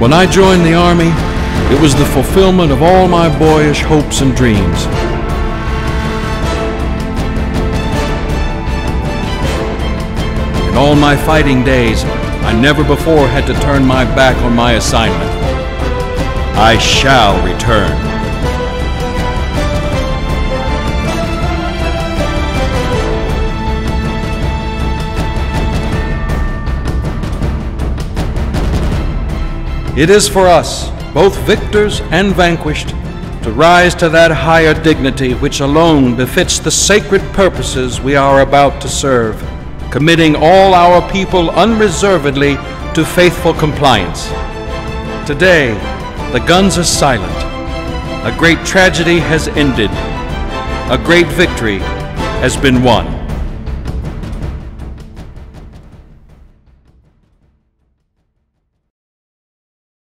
When I joined the Army, it was the fulfillment of all my boyish hopes and dreams. In all my fighting days, I never before had to turn my back on my assignment. I shall return. It is for us, both victors and vanquished, to rise to that higher dignity which alone befits the sacred purposes we are about to serve, committing all our people unreservedly to faithful compliance. Today, the guns are silent. A great tragedy has ended. A great victory has been won.